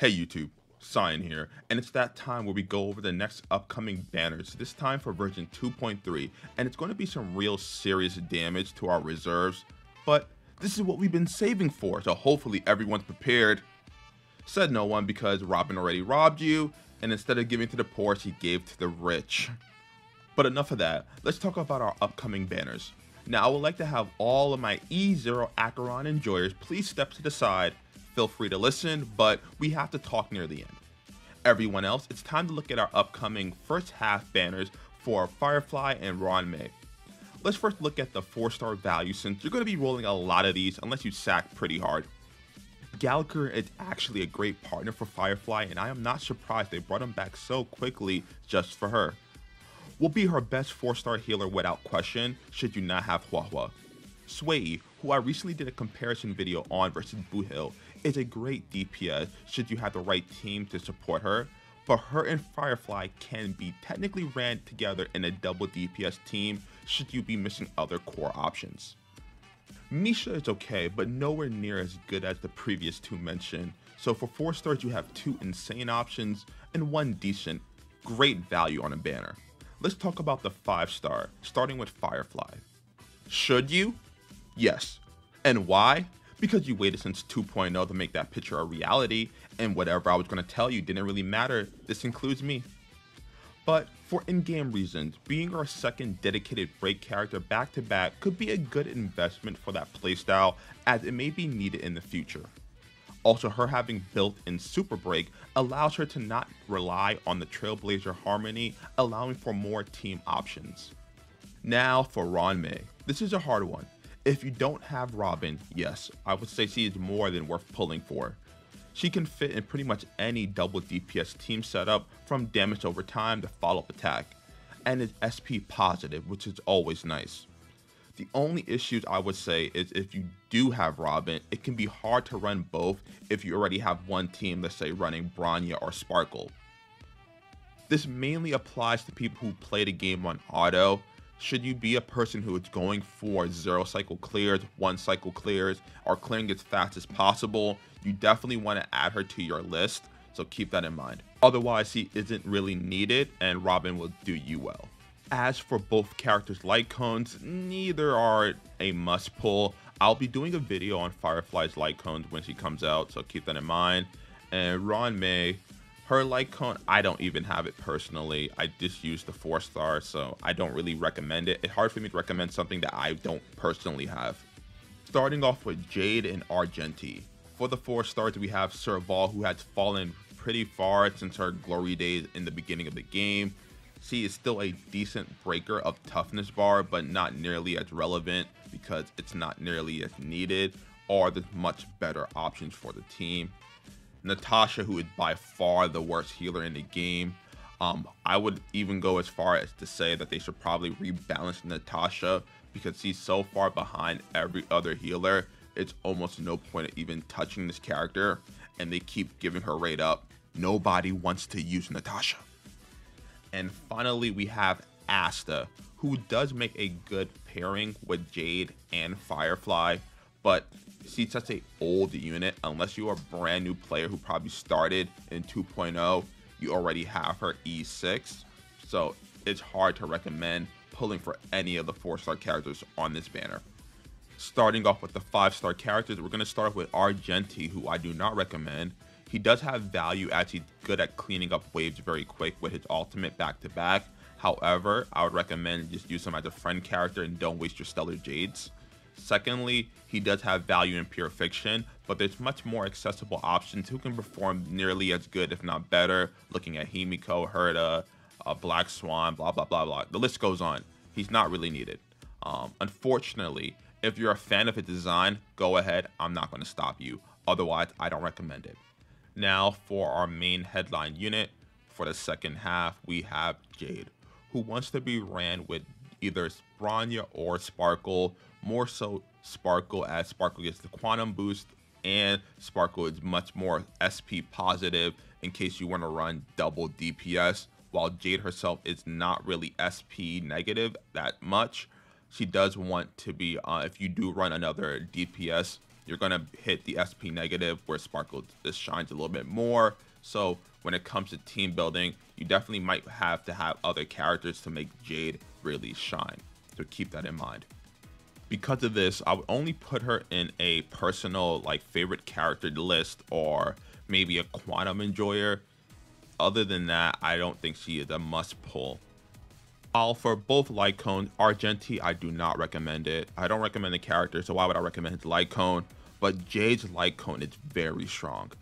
Hey YouTube, Cyan here, and it's that time where we go over the next upcoming banners, this time for version 2.3, and it's going to be some real serious damage to our reserves, but this is what we've been saving for, so hopefully everyone's prepared. Said no one because Robin already robbed you, and instead of giving to the poor, she gave to the rich. But enough of that, let's talk about our upcoming banners. Now I would like to have all of my E0 Acheron enjoyers please step to the side, feel free to listen, but we have to talk near the end. Everyone else, it's time to look at our upcoming first half banners for Firefly and Ruan Mei. Let's first look at the 4-star value since you're going to be rolling a lot of these unless you sack pretty hard. Gallagher is actually a great partner for Firefly and I am not surprised they brought him back so quickly just for her. Will be her best 4-star healer without question, should you not have Hua Hua. Sway, who I recently did a comparison video on versus Buhil, is a great DPS should you have the right team to support her, but her and Firefly can be technically ran together in a double DPS team should you be missing other core options. Misha is okay, but nowhere near as good as the previous two mentioned, so for 4 stars you have 2 insane options and 1 decent, great value on a banner. Let's talk about the 5-star, starting with Firefly. Should you? Yes. And why? Because you waited since 2.0 to make that picture a reality, and whatever I was going to tell you didn't really matter, this includes me. But for in-game reasons, being our second dedicated break character back-to-back could be a good investment for that playstyle as it may be needed in the future. Also, her having built-in Super Break allows her to not rely on the Trailblazer Harmony, allowing for more team options. Now for Ruan Mei. This is a hard one. If you don't have Robin, yes, I would say she is more than worth pulling for. She can fit in pretty much any double DPS team setup from damage over time to follow-up attack, and is SP positive, which is always nice. The only issues I would say is if you do have Robin, it can be hard to run both if you already have one team, let's say running Bronya or Sparkle. This mainly applies to people who play the game on auto. Should you be a person who is going for 0 cycle clears, 1 cycle clears, or clearing as fast as possible, you definitely want to add her to your list, so keep that in mind. Otherwise, she isn't really needed and Robin will do you well. As for both characters' light cones, neither are a must pull. I'll be doing a video on Firefly's light cones when she comes out, so keep that in mind. And Ruan Mei, her light cone, I don't even have it personally. I just use the 4-star, so I don't really recommend it. It's hard for me to recommend something that I don't personally have. Starting off with Jade and Argenti. For the 4 stars, we have Serval, who has fallen pretty far since her glory days in the beginning of the game. She is still a decent breaker of toughness bar, but not nearly as relevant because it's not nearly as needed or there's much better options for the team. Natasha, who is by far the worst healer in the game. I would even go as far as to say that they should probably rebalance Natasha because she's so far behind every other healer. It's almost no point of even touching this character and they keep giving her rate up. Nobody wants to use Natasha. And finally, we have Asta, who does make a good pairing with Jade and Firefly, but she's such an old unit. Unless you're a brand new player who probably started in 2.0, you already have her E6, so it's hard to recommend pulling for any of the 4-star characters on this banner. Starting off with the 5-star characters, we're going to start off with Argenti, who I do not recommend. He does have value as he's good at cleaning up waves very quick with his ultimate back-to-back. However, I would recommend just use him as a friend character and don't waste your Stellar Jades. Secondly, he does have value in Pure Fiction, but there's much more accessible options who can perform nearly as good, if not better, looking at Himeko, Herta, Black Swan, blah, blah, blah, blah. The list goes on. He's not really needed. Unfortunately, if you're a fan of his design, go ahead. I'm not going to stop you. Otherwise, I don't recommend it. Now for our main headline unit, for the second half, we have Jade, who wants to be ran with either Bronya or Sparkle, more so Sparkle as Sparkle gets the quantum boost and Sparkle is much more SP positive in case you want to run double DPS, while Jade herself is not really SP negative that much. She does want to be, if you do run another DPS, you're going to hit the SP negative where Sparkle just shines a little bit more. So when it comes to team building, you definitely might have to have other characters to make Jade really shine. So keep that in mind. Because of this, I would only put her in a personal like favorite character list or maybe a quantum enjoyer. Other than that, I don't think she is a must pull. While for both light cones, Argenti, I do not recommend it. I don't recommend the character, so why would I recommend his light cone? But Jade's light cone is very strong.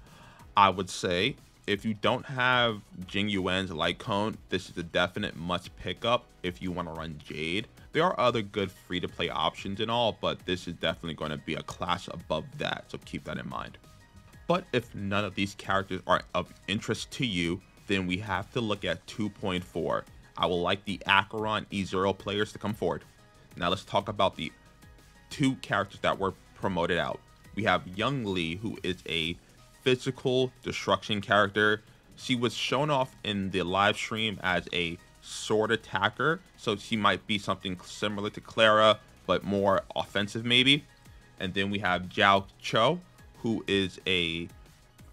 I would say if you don't have Jing Yuan's light cone, this is a definite must pick up if you want to run Jade. There are other good free-to-play options and all, but this is definitely going to be a class above that, so keep that in mind. But if none of these characters are of interest to you, then we have to look at 2.4. I will like the Acheron E0 players to come forward. Now let's talk about the two characters that were promoted out. We have Yunli, who is a physical destruction character. She was shown off in the live stream as a sword attacker, so she might be something similar to Clara, but more offensive maybe. And then we have Jiao Qiu, who is a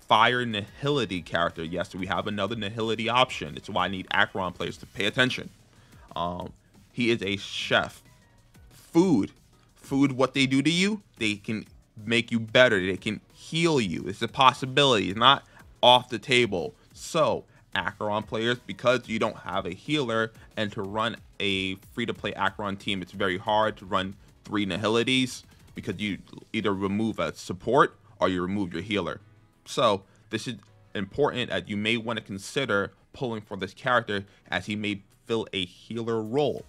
fire nihility character. Yes, we have another nihility option. It's why I need Acheron players to pay attention. He is a chef. Food, what they do to you, they can make you better, they can heal you. It's a possibility, it's not off the table. So Acheron players, because you don't have a healer, and to run a free-to-play Acheron team, it's very hard to run three nihilities because you either remove a support or you remove your healer. So this is important, as you may want to consider pulling for this character as he may fill a healer role.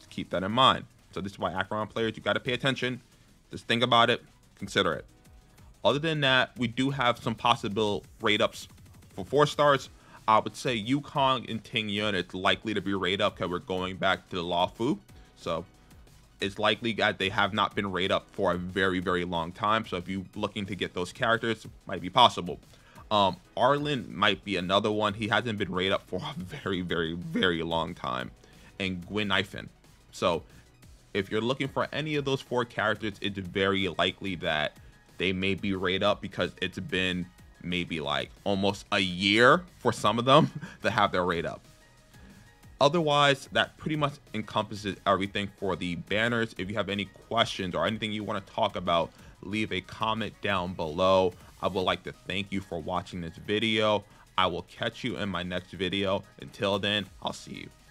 Just keep that in mind. So this is why Acheron players, you got to pay attention. Just think about it, consider it. Other than that, we do have some possible rate ups for 4 stars. I would say Yukong and Ting Yun, it's likely to be raid up because we're going back to the La Fu. So it's likely that they have not been raid up for a very, very long time. So if you're looking to get those characters, it might be possible. Arlen might be another one. He hasn't been raid up for a very, very, very long time. And Gwynnifen. So if you're looking for any of those 4 characters, it's very likely that they may be raid up because it's been maybe like almost a year for some of them to have their rate up. Otherwise, that pretty much encompasses everything for the banners. If you have any questions or anything you want to talk about, leave a comment down below. I would like to thank you for watching this video. I will catch you in my next video. Until then, I'll see you.